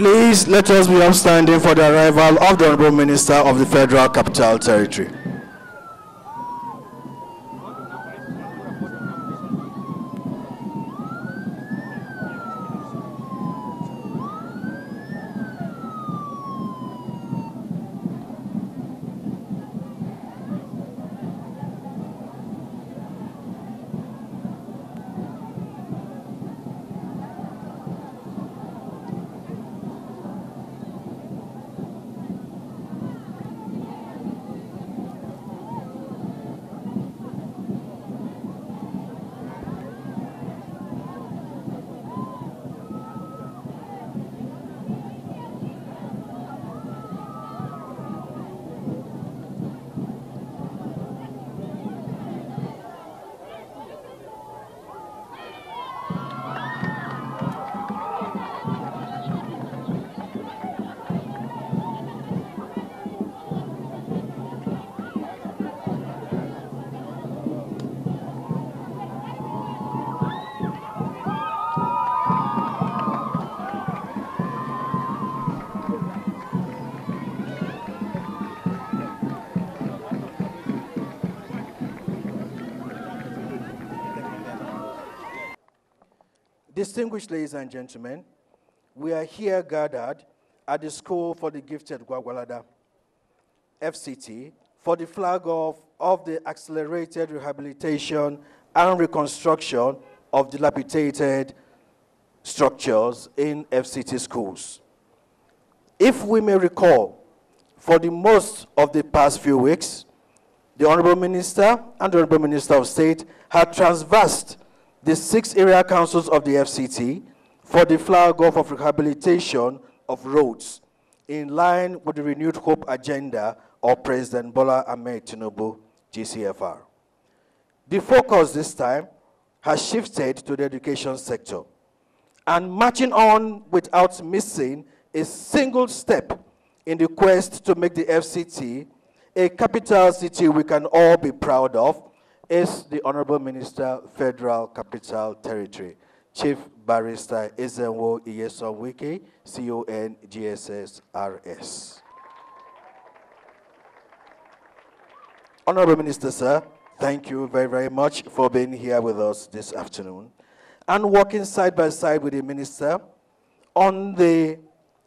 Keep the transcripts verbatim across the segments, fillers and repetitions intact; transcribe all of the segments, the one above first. Please let us be upstanding for the arrival of the Honourable Minister of the Federal Capital Territory. Distinguished ladies and gentlemen, we are here gathered at the School for the Gifted Gwagwalada, F C T, for the flag-off of the accelerated rehabilitation and reconstruction of dilapidated structures in F C T schools. If we may recall, for the most of the past few weeks, the Honourable Minister and the Honourable Minister of State had traversed the six area councils of the F C T for the flag-off of rehabilitation of roads in line with the Renewed Hope Agenda of President Bola Ahmed Tinubu, G C F R. The focus this time has shifted to the education sector, and marching on without missing a single step in the quest to make the F C T a capital city we can all be proud of is the Honourable Minister, Federal Capital Territory, Chief Barrister Ezenwo Nyesom Wike, C O N G S S R S. Honourable Minister, sir, thank you very, very much for being here with us this afternoon and working side by side with the Minister on the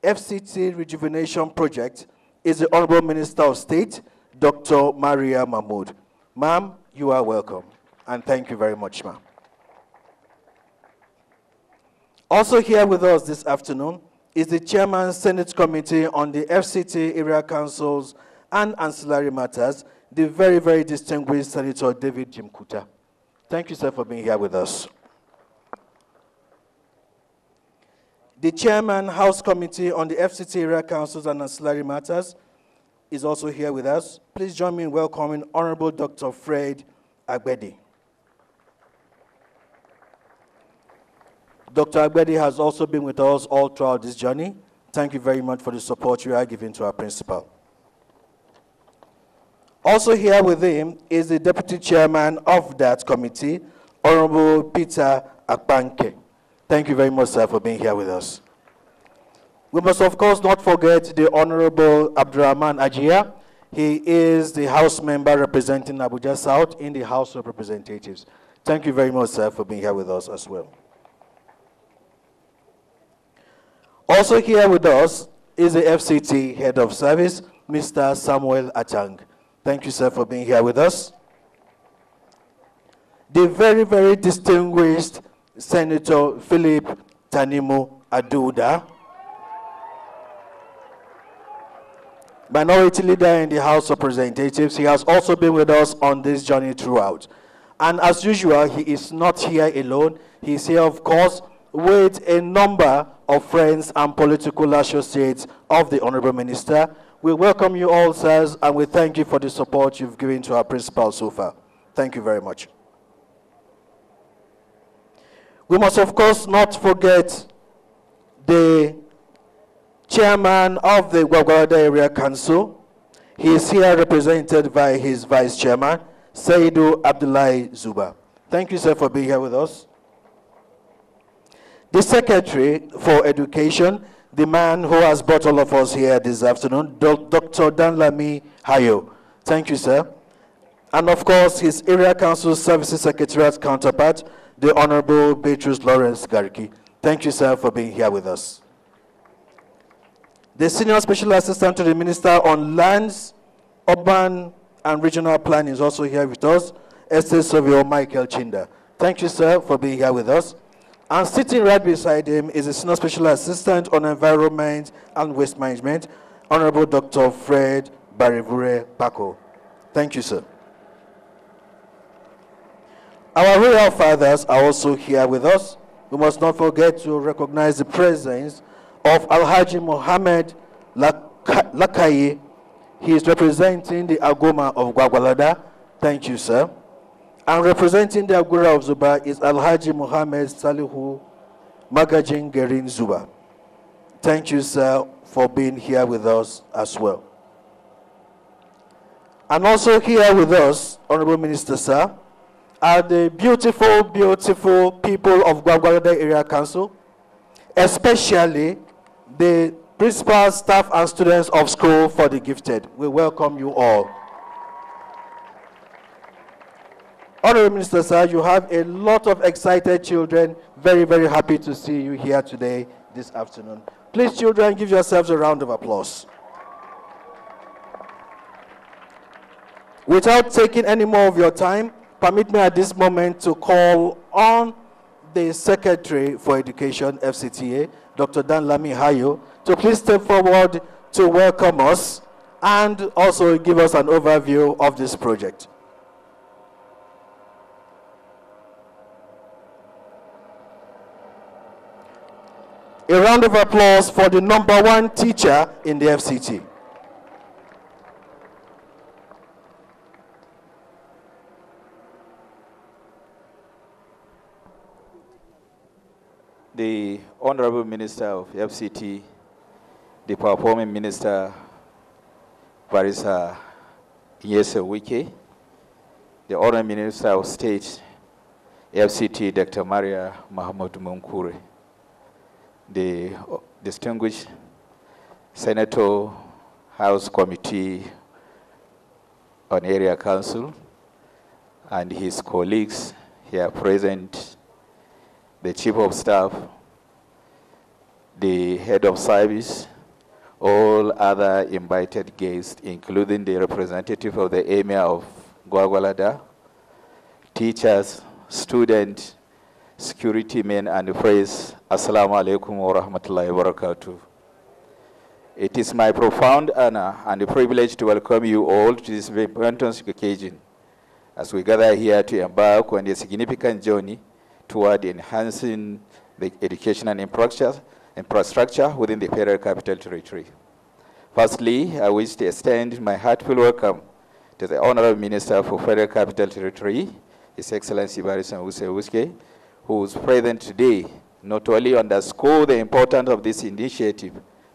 F C T rejuvenation project is the Honourable Minister of State, Doctor Maria Mahmoud. Ma'am, you are welcome, and thank you very much, ma'am. Also here with us this afternoon is the Chairman Senate Committee on the F C T Area Councils and Ancillary Matters, the very, very distinguished Senator David Jimkuta. Thank you, sir, for being here with us. The Chairman House Committee on the F C T Area Councils and Ancillary Matters is also here with us. Please join me in welcoming Honorable Doctor Fred Agbedi. Doctor Agbedi has also been with us all throughout this journey. Thank you very much for the support you are giving to our principal. Also here with him is the Deputy Chairman of that committee, Honorable Peter Akpanke. Thank you very much, sir, for being here with us. We must, of course, not forget the Honorable Abdurrahman Ajia. He is the House member representing Abuja South in the House of Representatives. Thank you very much, sir, for being here with us as well. Also here with us is the F C T Head of Service, Mister Samuel Atang. Thank you, sir, for being here with us. The very, very distinguished Senator Philip Tanimu Aduda, Minority Leader in the House of Representatives. He has also been with us on this journey throughout. And as usual, he is not here alone. He is here, of course, with a number of friends and political associates of the Honourable Minister. We welcome you all, sirs, and we thank you for the support you've given to our principal so far. Thank you very much. We must, of course, not forget the Chairman of the Gwagwalada Area Council. He is here represented by his Vice Chairman, Saidu Abdullahi Zuba. Thank you, sir, for being here with us. The Secretary for Education, the man who has brought all of us here this afternoon, Doctor Danlami Hayo. Thank you, sir. And of course, his Area Council Services Secretariat counterpart, the Honorable Beatrice Lawrence Garki. Thank you, sir, for being here with us. The Senior Special Assistant to the Minister on Lands, Urban and Regional Planning is also here with us, Estate Surveyor Michael Chinder. Thank you, sir, for being here with us. And sitting right beside him is the Senior Special Assistant on Environment and Waste Management, Honorable Doctor Fred Barivure Paco. Thank you, sir. Our royal fathers are also here with us. We must not forget to recognize the presence of Alhaji Muhammad Lakaye. He is representing the Agoma of Gwagwalada. Thank you, sir. And representing the Agura of Zuba is Alhaji Muhammad salihu Magajin gerin zuba. Thank you, sir, for being here with us as well. And also here with us, Honorable Minister, sir, are the beautiful, beautiful people of Gwagwalada Area Council, especially the principal, staff, and students of School for the Gifted. We welcome you all. Honorable Minister, sir, you have a lot of excited children. Very, very happy to see you here today, this afternoon. Please, children, give yourselves a round of applause. Without taking any more of your time, permit me at this moment to call on the Secretary for Education, F C T A, Doctor Danlami Hayo, to please step forward to welcome us and also give us an overview of this project. A round of applause for the number one teacher in the F C T. The Honorable Minister of F C T, the Performing Minister, Barrister Nyesom Wike, the Honorable Minister of State, F C T, Doctor Maria Mahmoud Munkure, the distinguished Senator House Committee on Area Council, and his colleagues here present, the Chief of Staff, the Head of Service, all other invited guests, including the representative of the Emir of Gwagwalada, teachers, students, security men, and friends, Assalamu alaikum wa rahmatullahi wa barakatuh. It is my profound honor and a privilege to welcome you all to this very important occasion as we gather here to embark on a significant journey toward enhancing the educational infrastructure, infrastructure within the Federal Capital Territory. Firstly, I wish to extend my heartfelt welcome to the Honorable Minister for Federal Capital Territory, His Excellency Barrister Nyesom Wike, who is present today, not only underscore the importance of this initiative,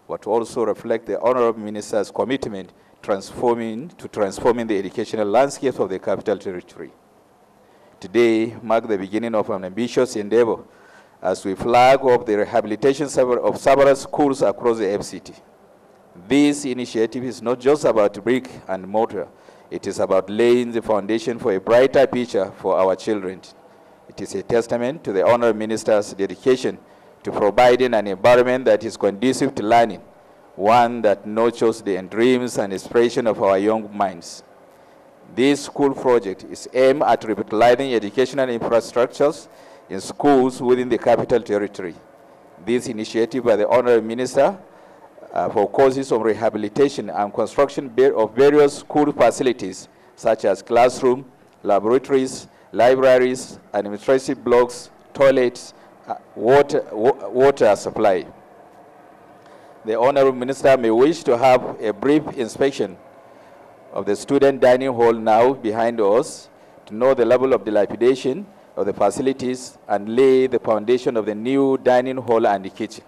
but also reflect the Honorable Minister's commitment transforming, to transforming the educational landscape of the Capital Territory. Today marks the beginning of an ambitious endeavor as we flag up the rehabilitation of several schools across the F C T. This initiative is not just about brick and mortar. It is about laying the foundation for a brighter picture for our children. It is a testament to the Honorable Minister's dedication to providing an environment that is conducive to learning, one that nurtures the dreams and aspirations of our young minds. This school project is aimed at revitalizing educational infrastructures in schools within the Capital Territory. This initiative by the Honorable Minister uh, for courses on rehabilitation and construction of various school facilities such as classroom, laboratories, libraries, administrative blocks, toilets, uh, water, wa water supply. The Honorable Minister may wish to have a brief inspection of the student dining hall now behind us to know the level of dilapidation of the facilities and lay the foundation of the new dining hall and the kitchen.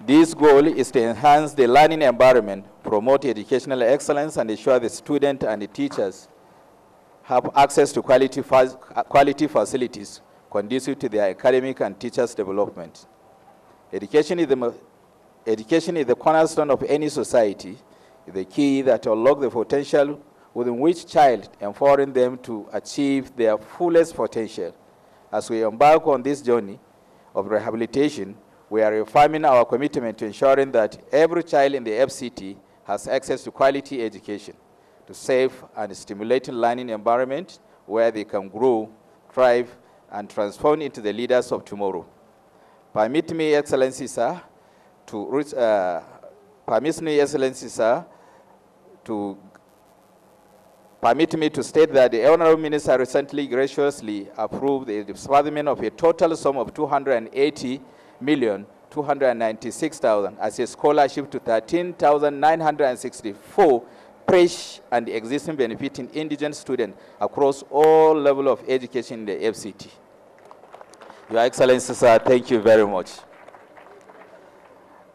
This goal is to enhance the learning environment, promote educational excellence, and ensure the student and the teachers have access to quality, fa quality facilities conducive to their academic and teachers' development. Education is the, education is the cornerstone of any society, the key that unlocks the potential within which child, empowering them to achieve their fullest potential. As we embark on this journey of rehabilitation, we are reaffirming our commitment to ensuring that every child in the F C T has access to quality education, to safe and stimulating learning environment where they can grow, thrive, and transform into the leaders of tomorrow. Permit me, Excellency, sir, to reach, uh, permit me, Excellency, sir, to permit me to state that the Honorable Minister recently graciously approved the disbursement of a total sum of two hundred eighty million two hundred ninety-six thousand as a scholarship to thirteen thousand nine hundred sixty-four fresh and existing benefiting indigent students across all levels of education in the F C T. Your Excellency, sir, thank you very much.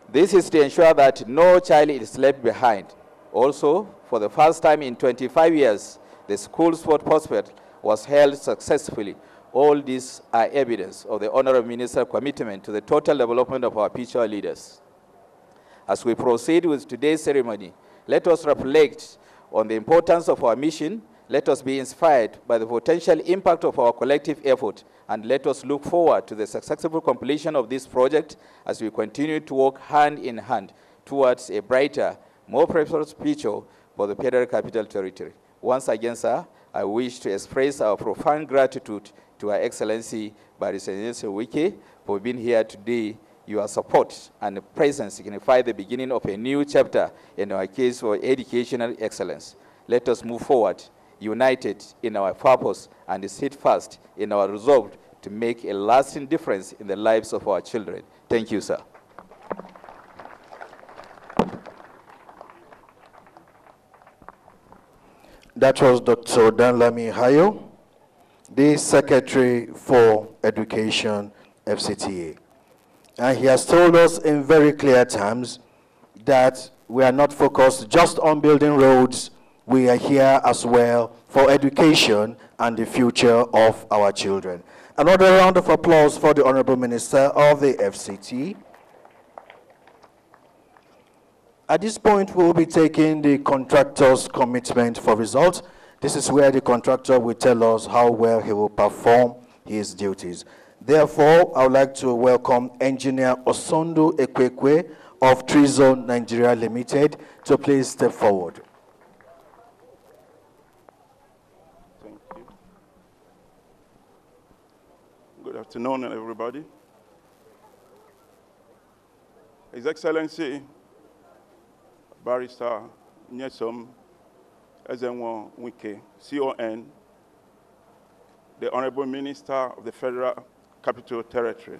This is to ensure that no child is left behind. Also, for the first time in twenty-five years, the school sport prospect was held successfully. All these are evidence of the Honorable Minister's commitment to the total development of our future leaders. As we proceed with today's ceremony, let us reflect on the importance of our mission. Let us be inspired by the potential impact of our collective effort, and let us look forward to the successful completion of this project as we continue to work hand in hand towards a brighter, more prosperous future for the Federal Capital Territory. Once again, sir, I wish to express our profound gratitude to Her Excellency Barrister Nyesom Wike for being here today. Your support and presence signify the beginning of a new chapter in our case for educational excellence. Let us move forward, united in our purpose and steadfast in our resolve to make a lasting difference in the lives of our children. Thank you, sir. That was Doctor Danlami Hayo, the Secretary for Education, F C T A. And he has told us in very clear terms that we are not focused just on building roads. We are here as well for education and the future of our children. Another round of applause for the Honorable Minister of the F C T. At this point, we will be taking the contractor's commitment for results. This is where the contractor will tell us how well he will perform his duties. Therefore, I would like to welcome Engineer Osondu Ekwekwe of Trizone Nigeria Limited to please step forward. Thank you. Good afternoon, everybody. His Excellency Barrister Nyesom Ezenwo Wike, C O N, the Honorable Minister of the Federal Capital Territory,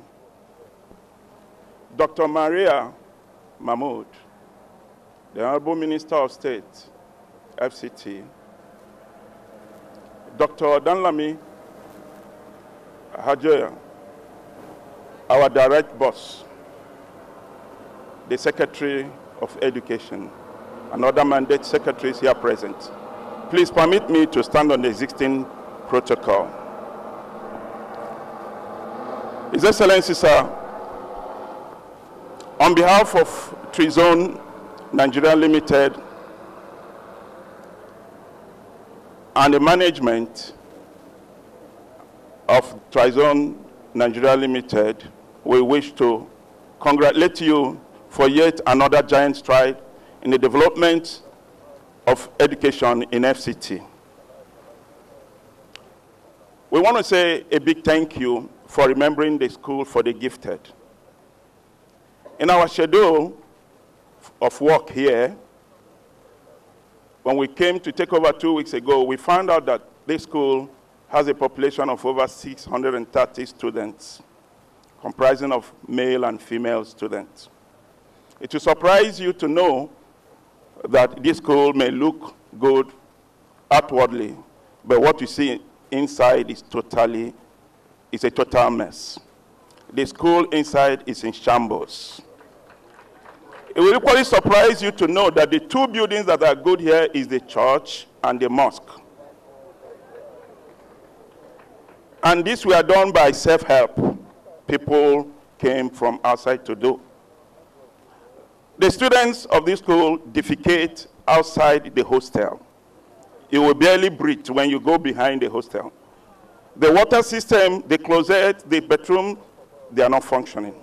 Doctor Maria Mahmoud, the Honorable Minister of State, F C T, Doctor Danlami Hayo, our direct boss, the Secretary of Education, and other mandate secretaries here present. Please permit me to stand on the existing protocol. His Excellency, sir, on behalf of Trizone Nigeria Limited and the management of Trizone Nigeria Limited, we wish to congratulate you for yet another giant stride in the development of education in F C T. We want to say a big thank you for remembering the School for the Gifted. In our schedule of work here, when we came to take over two weeks ago, we found out that this school has a population of over six hundred thirty students, comprising of male and female students. It will surprise you to know that this school may look good outwardly, but what you see inside is totally It's a total mess. The school inside is in shambles. It will equally surprise you to know that the two buildings that are good here is the church and the mosque. And this were done by self-help, people came from outside to do. The students of this school defecate outside the hostel. You will barely breathe when you go behind the hostel. The water system, the closet, the bedroom, they are not functioning.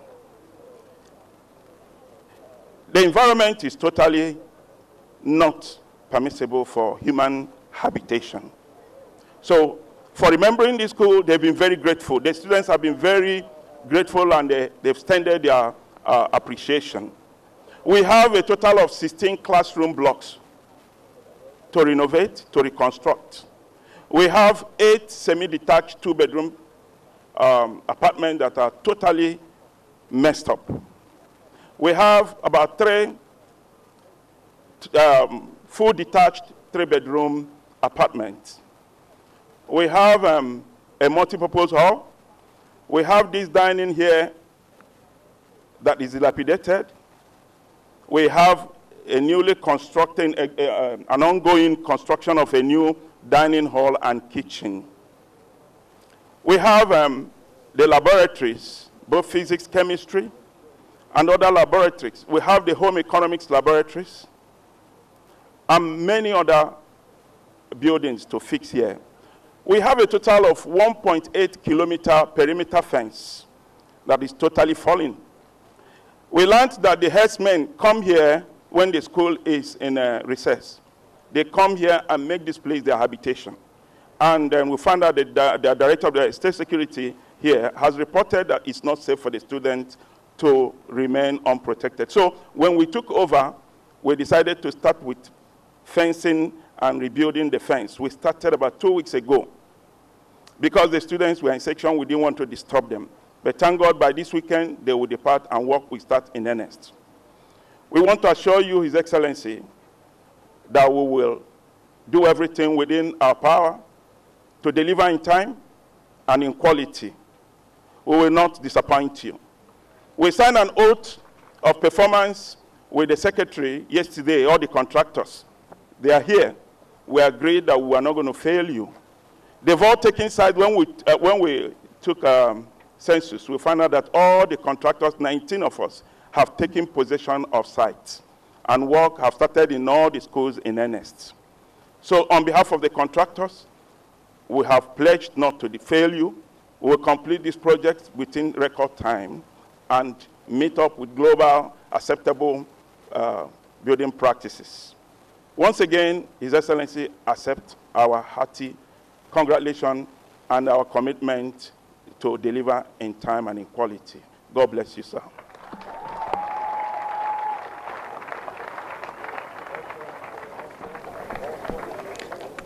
The environment is totally not permissible for human habitation. So for remembering this school, they've been very grateful. The students have been very grateful, and they, they've extended their uh, appreciation. We have a total of sixteen classroom blocks to renovate, to reconstruct. We have eight semi-detached two-bedroom um, apartments that are totally messed up. We have about three um, full detached three-bedroom apartments. We have um, a multipurpose hall. We have this dining here that is dilapidated. We have a newly constructing, a, a, an ongoing construction of a new dining hall and kitchen. We have um, the laboratories, both physics, chemistry, and other laboratories. We have the home economics laboratories and many other buildings to fix here. We have a total of one point eight kilometer perimeter fence that is totally falling. We learned that the herdsmen come here when the school is in a recess. They come here and make this place their habitation. And then we found out that the, the director of the state security here has reported that it's not safe for the students to remain unprotected. So when we took over, we decided to start with fencing and rebuilding the fence. We started about two weeks ago. Because the students were in section, we didn't want to disturb them. But thank God, by this weekend, they will depart and work will start in earnest. We want to assure you, His Excellency, that we will do everything within our power to deliver in time and in quality. We will not disappoint you. We signed an oath of performance with the secretary yesterday, all the contractors. They are here. We agreed that we are not going to fail you. They've all taken side when we, uh, when we took... Um, census, we found out that all the contractors, nineteen of us, have taken possession of sites, and work have started in all the schools in earnest. So on behalf of the contractors, we have pledged not to fail you. We will complete this project within record time and meet up with global acceptable uh, building practices. Once again, His Excellency, accept our hearty congratulations and our commitment to deliver in time and in quality. God bless you, sir.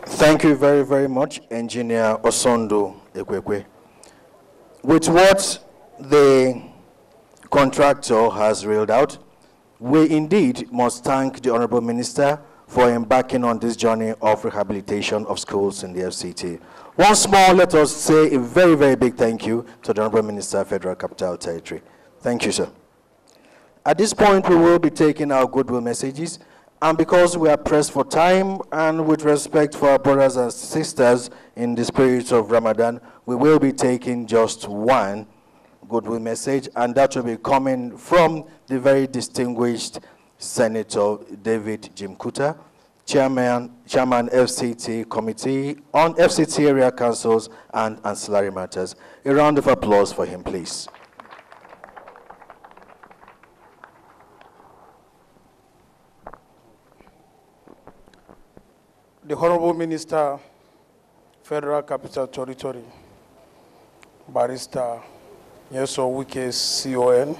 Thank you very, very much, Engineer Osondu Ekwekwe. With what the contractor has reeled out, we indeed must thank the Honorable Minister for embarking on this journey of rehabilitation of schools in the F C T. Once more, let us say a very, very big thank you to the Honourable Minister of Federal Capital Territory. Thank you, sir. At this point, we will be taking our goodwill messages, and because we are pressed for time and with respect for our brothers and sisters in the spirit of Ramadan, we will be taking just one goodwill message, and that will be coming from the very distinguished Senator David Jimkuta, Chairman, Chairman F C T Committee on F C T Area Councils and Ancillary Matters. A round of applause for him, please. The Honorable Minister, Federal Capital Territory, Barrister Nyesom Wike, C O N,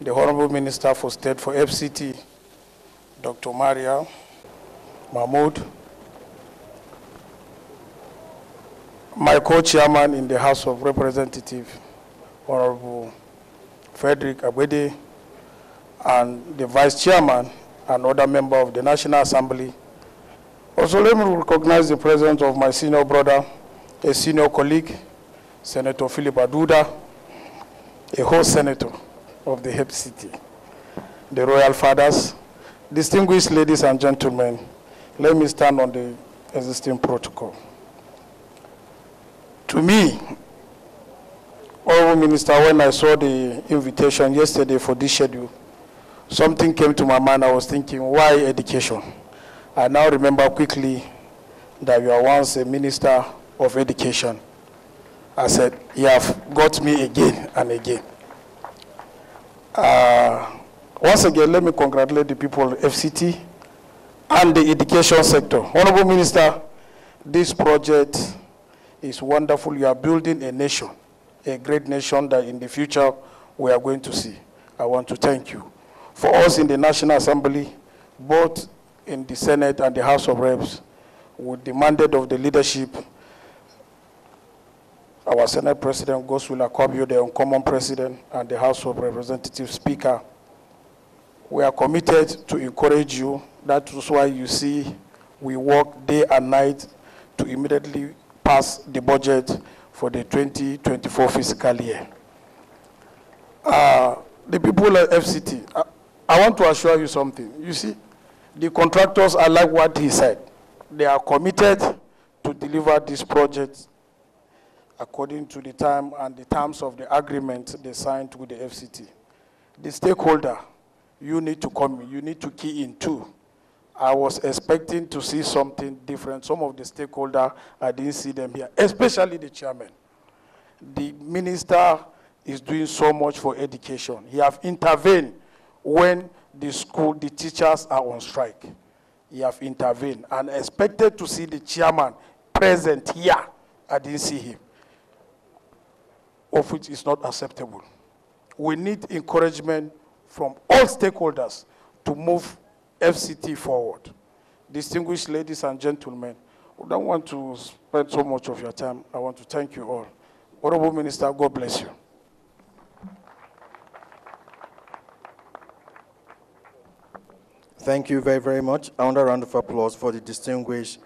the Honorable Minister for State for F C T, Doctor Maria Mahmoud, my co-chairman in the House of Representatives, Honorable Frederick Agbedi, and the Vice Chairman and other member of the National Assembly. Also, let me recognize the presence of my senior brother, a senior colleague, Senator Philip Aduda, a host senator of the F C T, the Royal Fathers, distinguished ladies and gentlemen, let me stand on the existing protocol. To me, Honourable Minister, when I saw the invitation yesterday for this schedule, something came to my mind. I was thinking, why education? I now remember quickly that you are once a minister of education. I said, you have got me again and again. Uh, once again, let me congratulate the people of F C T and the education sector. Honourable Minister, this project is wonderful. You are building a nation, a great nation that in the future we are going to see. I want to thank you. For us in the National Assembly, both in the Senate and the House of Reps, we demanded of the leadership, our Senate President, Godswill Akpabio, the Uncommon President, and the House of Representatives Speaker. We are committed to encourage you. That is why you see we work day and night to immediately pass the budget for the twenty twenty-four fiscal year. Uh, the people at F C T, I, I want to assure you something. You see, the contractors are like what he said. They are committed to deliver this project according to the time and the terms of the agreement they signed with the F C T. The stakeholder, you need to come, you need to key in too. I was expecting to see something different. Some of the stakeholders, I didn't see them here, especially the chairman. The minister is doing so much for education. He has intervened when the school, the teachers are on strike. He has intervened, and expected to see the chairman present here. I didn't see him, of which is not acceptable. We need encouragement from all stakeholders to move F C T forward. Distinguished ladies and gentlemen, we don't want to spend so much of your time. I want to thank you all. Honorable Minister, God bless you. Thank you very, very much. And a round of applause for the distinguished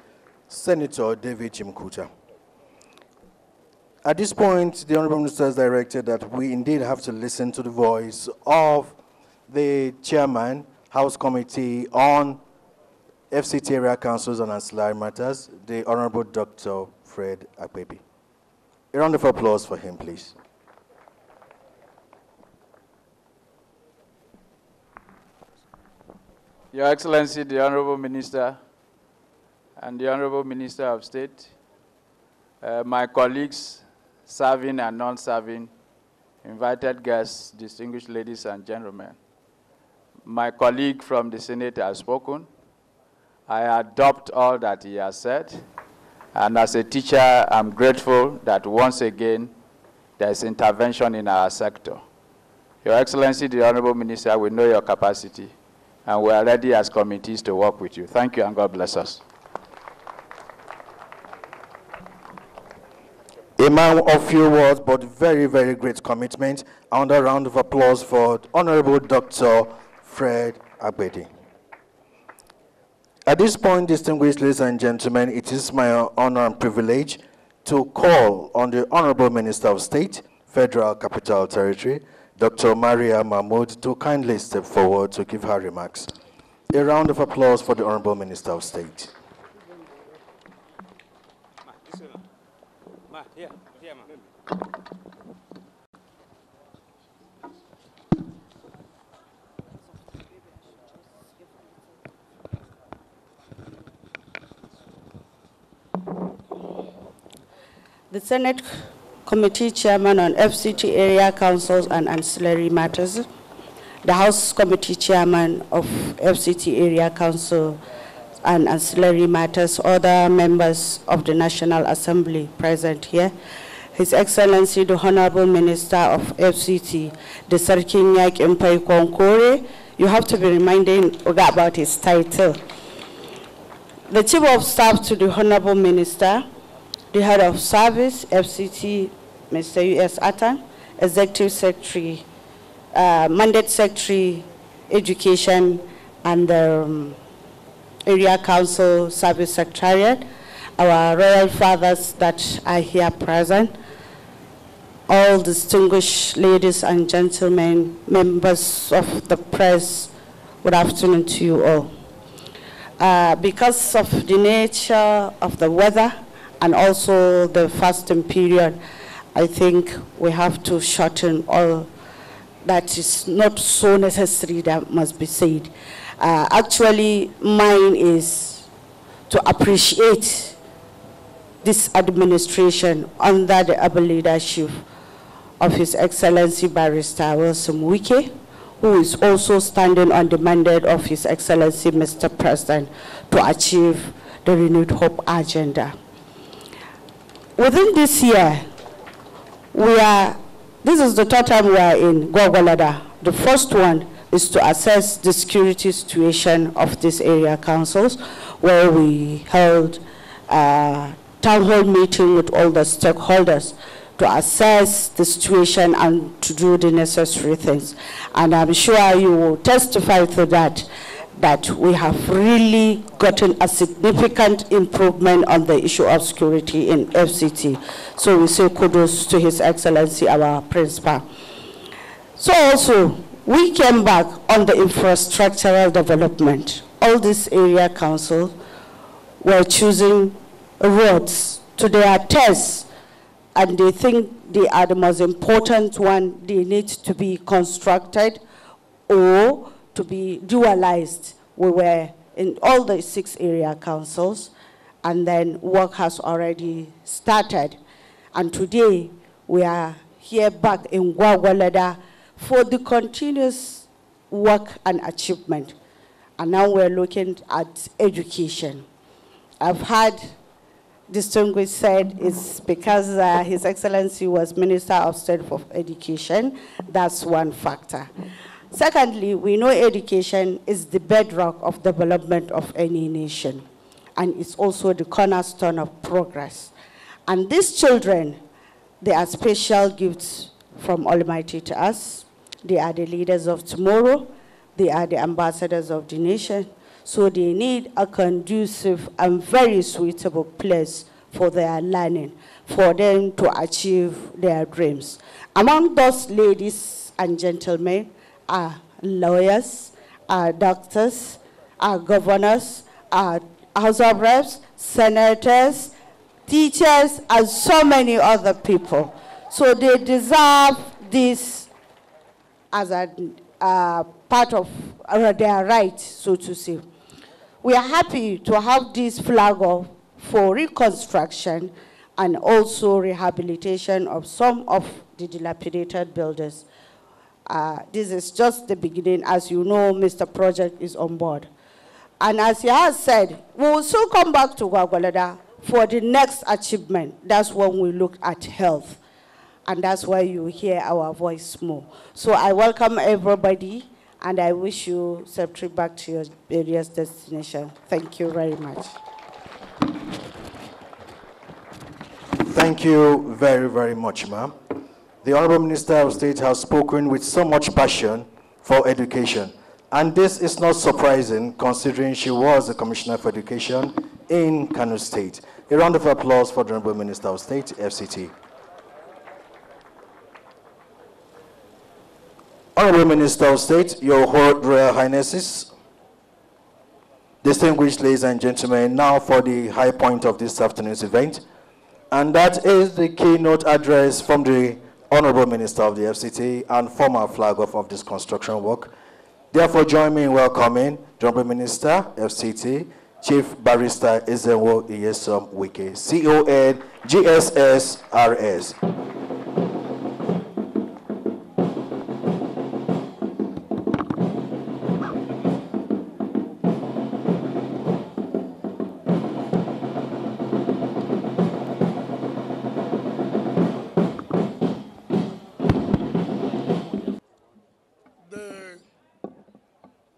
Senator David Jimkuta. At this point, the Honorable Minister has directed that we indeed have to listen to the voice of the Chairman, House Committee on F C T Area Councils and Ancillary Matters, the Honorable Doctor Fred Agbedi. A round of applause for him, please. Your Excellency, the Honorable Minister, and the Honorable Minister of State, uh, my colleagues, serving and non-serving, invited guests, distinguished ladies and gentlemen. My colleague from the Senate has spoken. I adopt all that he has said. And as a teacher, I'm grateful that once again, there's intervention in our sector. Your Excellency, the Honorable Minister, we know your capacity, and we're ready as committees to work with you. Thank you, and God bless us. A man of few words, but very, very great commitment. And a round of applause for Honorable Doctor Fred Agbedi. At this point, distinguished ladies and gentlemen, it is my honor and privilege to call on the Honorable Minister of State, Federal Capital Territory, Doctor Maria Mahmoud, to kindly step forward to give her remarks. A round of applause for the Honorable Minister of State. The Senate Committee Chairman on F C T Area Councils and Ancillary Matters, the House Committee Chairman of F C T Area Council and Ancillary Matters, other members of the National Assembly present here, His Excellency the Honorable Minister of F C T, the Sarkinyak Mpai Konkore, you have to be reminded about his title. The Chief of Staff to the Honorable Minister, the Head of Service, F C T, Mister U S Atang, Executive Secretary, uh, Mandate Secretary, Education, and the um, Area Council Service Secretariat, our royal fathers that are here present, all distinguished ladies and gentlemen, members of the press, good afternoon to you all. Uh, because of the nature of the weather, and also the fasting period, I think we have to shorten all that is not so necessary that must be said. Uh, actually, mine is to appreciate this administration under the able leadership of His Excellency Barrister Wilson Wike, who is also standing on the mandate of His Excellency Mister President to achieve the Renewed Hope Agenda. Within this year, we are, this is the third time we are in Gwagwalada. The first one is to assess the security situation of these area councils, where we held a town hall meeting with all the stakeholders to assess the situation and to do the necessary things. And I'm sure you will testify to that, that we have really gotten a significant improvement on the issue of security in F C T. So we say kudos to His Excellency, our principal. So also, we came back on the infrastructural development. All these area councils were choosing roads to their tests, and they think they are the most important one. They need to be constructed or to be dualized. We were in all the six area councils, and then work has already started. And today, we are here back in Gwagwalada for the continuous work and achievement. And now we're looking at education. I've had distinguished said it's because uh, His Excellency was Minister of State for Education. That's one factor. Secondly, we know education is the bedrock of development of any nation, and it's also the cornerstone of progress. And these children, they are special gifts from Almighty to us. They are the leaders of tomorrow. They are the ambassadors of the nation. So they need a conducive and very suitable place for their learning, for them to achieve their dreams. Among those ladies and gentlemen are lawyers, are doctors, are governors, are House of Reps, senators, teachers, and so many other people. So they deserve this as a uh, part of uh, their rights, so to say. We are happy to have this flag off for reconstruction and also rehabilitation of some of the dilapidated buildings. Uh, this is just the beginning. As you know, Mister Project is on board. And as he has said, we will soon come back to Gwagwalada for the next achievement. That's when we look at health. And that's why you hear our voice more. So I welcome everybody, and I wish you a trip back to your various destinations. Thank you very much. Thank you very, very much, ma'am. The Honorable Minister of State has spoken with so much passion for education. And this is not surprising, considering she was the Commissioner for Education in Kano State. A round of applause for the Honorable Minister of State, F C T. Honorable Minister of State, Your Royal Highnesses, distinguished ladies and gentlemen, now for the high point of this afternoon's event, and that is the keynote address from the Honorable Minister of the F C T and former flag off of this construction work. Therefore, join me in welcoming the Honorable Minister, F C T, Chief Barrister Ezenwo Nyesom Wike, C O N G S S R S.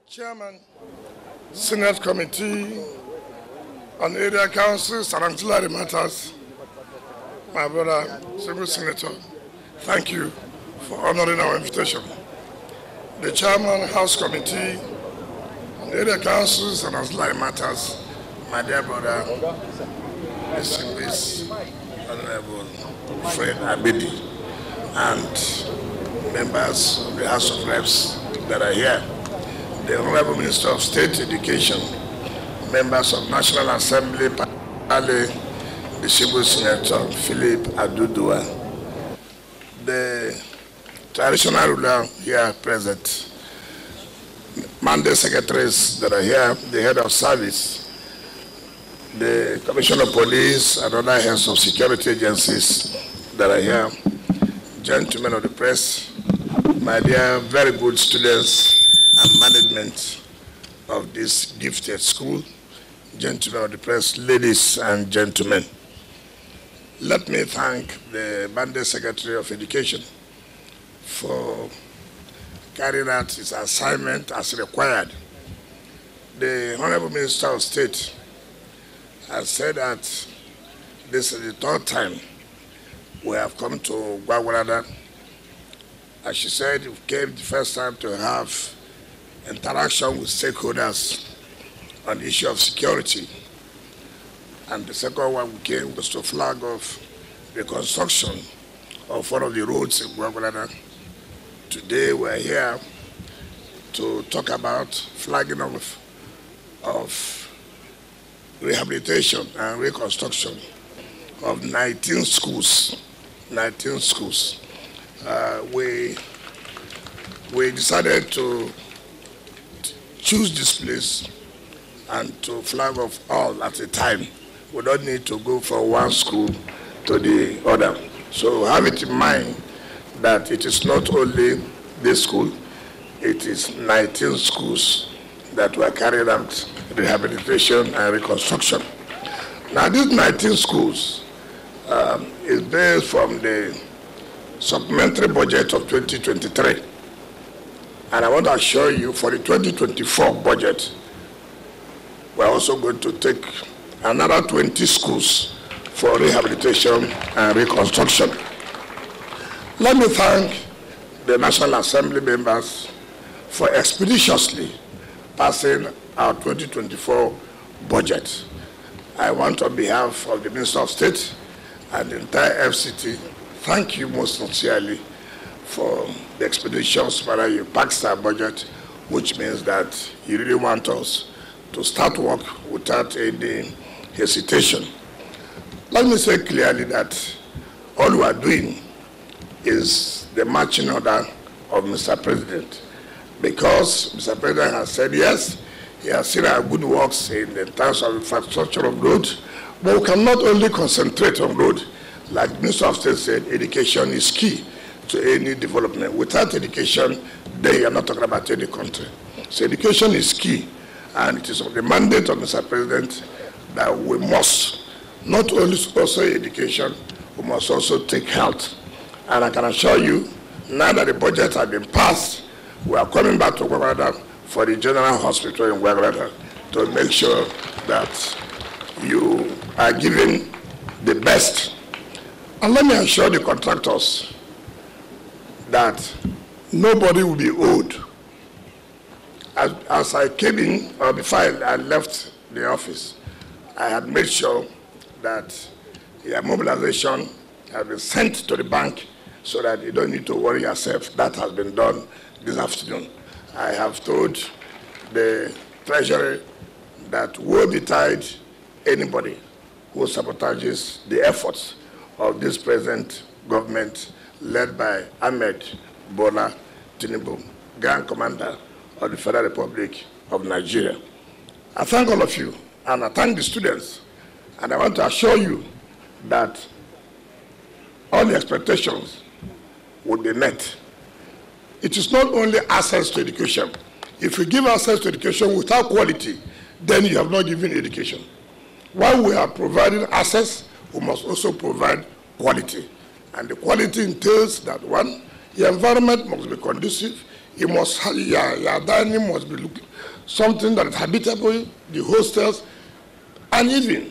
Chairman, Senate Committee on Area Councils and Auxiliary Matters, my brother, Single Senator, thank you for honoring our invitation. The Chairman, House Committee on Area Councils and Auxiliary Matters, my dear brother, Distinguished Honorable Fred Agbedi, and members of the House of Reps that are here, the Honorable Minister of State Education, members of National Assembly, the Civil Senator Philip Aduda, the traditional ruler here present, mandate secretaries that are here, the head of service, the commissioner of police and other heads of security agencies that are here, gentlemen of the press, my dear very good students and management of this gifted school, gentlemen of the press, ladies and gentlemen. Let me thank the Mandate Secretary of Education for carrying out his assignment as required. The Honorable Minister of State has said that this is the third time we have come to Gwagwalada. As she said, we came the first time to have interaction with stakeholders on the issue of security. And the second one we came was to flag off the construction of one of the roads in Gwagwalada. Today we're here to talk about flagging off of rehabilitation and reconstruction of nineteen schools. Uh, we, we decided to choose this place and to flag off all at a time. We don't need to go from one school to the other. So have it in mind that it is not only this school, it is nineteen schools that were carried out rehabilitation and reconstruction. Now these nineteen schools um, is based from the supplementary budget of twenty twenty-three. And I want to assure you for the twenty twenty-four budget, we're also going to take another twenty schools for rehabilitation and reconstruction. Let me thank the National Assembly members for expeditiously passing our twenty twenty-four budget. I want on behalf of the Minister of State and the entire F C T, thank you most sincerely for the expeditions where you passed our budget, which means that you really want us to start work without any hesitation. Let me say clearly that all we are doing is the marching order of Mister President, because Mister President has said yes, he has seen our good works in the terms of infrastructure of road, but we cannot only concentrate on road. Like Minister of State said, education is key to any development. Without education, then you are not talking about any country. So education is key. And it is on the mandate of Mister President that we must not only sponsor education, we must also take health. And I can assure you, now that the budget has been passed, we are coming back to Gwagwalada for the General Hospital in Gwagwalada to make sure that you are given the best. And let me assure the contractors that nobody will be owed. As, as I came in, or before I left the office, I had made sure that your mobilization has been sent to the bank so that you don't need to worry yourself. That has been done this afternoon. I have told the Treasury that woe betide anybody who sabotages the efforts of this present government led by Ahmed Bola Tinubu, Grand Commander of the Federal Republic of Nigeria. I thank all of you, and I thank the students, and I want to assure you that all the expectations will be met. It is not only access to education. If you give access to education without quality, then you have not given education. While we are providing access, we must also provide quality. And the quality entails that one, the environment must be conducive. It must have, your, your dining must be look, something that is habitable, the hostels, and even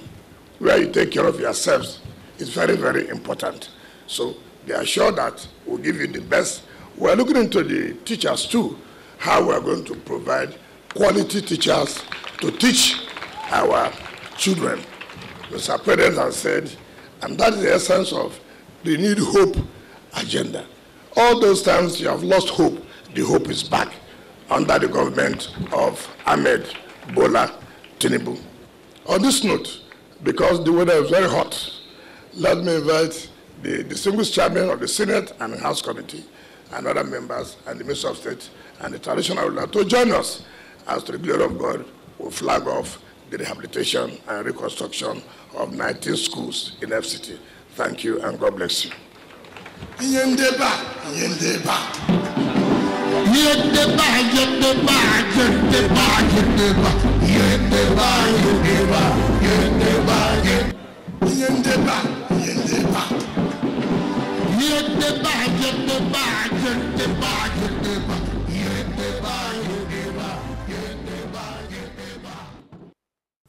where you take care of yourselves is very, very important. So they are sure that we'll give you the best. We're looking into the teachers too, how we're going to provide quality teachers to teach our children. Mister President has said, and that is the essence of the Renewed Hope Agenda. All those times you have lost hope, the hope is back under the government of Ahmed Bola Tinubu. On this note, because the weather is very hot, let me invite the distinguished chairman of the Senate and House Committee, and other members, and the Minister of State, and the traditional ruler to join us as to the glory of God will flag off the rehabilitation and reconstruction of nineteen schools in F C T. Thank you, and God bless you.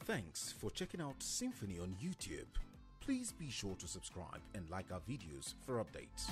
Thanks for checking out Symphony on YouTube. Please be sure to subscribe and like our videos for updates.